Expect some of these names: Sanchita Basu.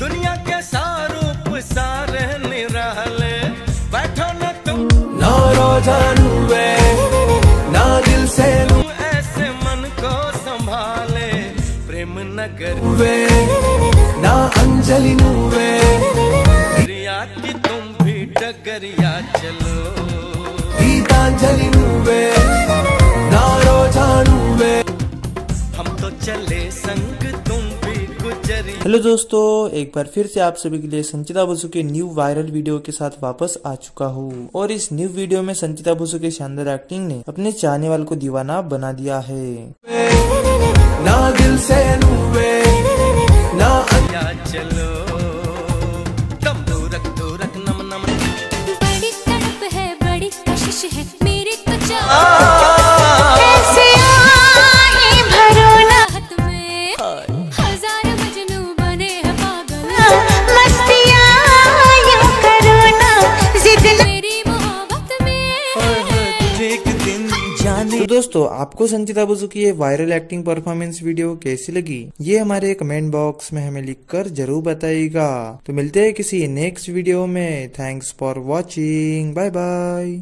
दुनिया के सारूप सारे निराले बैठो न तुम ना रोजानू वे ना दिल से लू ऐसे मन को संभाले प्रेम नगर वे ना अंजलि नू वे रिया की तुम भी डगरिया चलो गीतांजलि नू वे ना रोजानू वे हम तो चले संग तुम भी। हेलो दोस्तों, एक बार फिर से आप सभी के लिए संचिता बसु के न्यू वायरल वीडियो के साथ वापस आ चुका हूँ। और इस न्यू वीडियो में संचिता बसु के शानदार एक्टिंग ने अपने चाहने वालों को दीवाना बना दिया है। ना दिल से लूवे, ना चलो कम दो रख नम नम बड़ी तड़प है, बड़ी कशिश है मेरी तो जान तो दोस्तों, आपको संचिता बसु की ये वायरल एक्टिंग परफॉर्मेंस वीडियो कैसी लगी ये हमारे कमेंट बॉक्स में हमें लिखकर जरूर बताइएगा। तो मिलते हैं किसी नेक्स्ट वीडियो में। Thanks for watching, bye bye.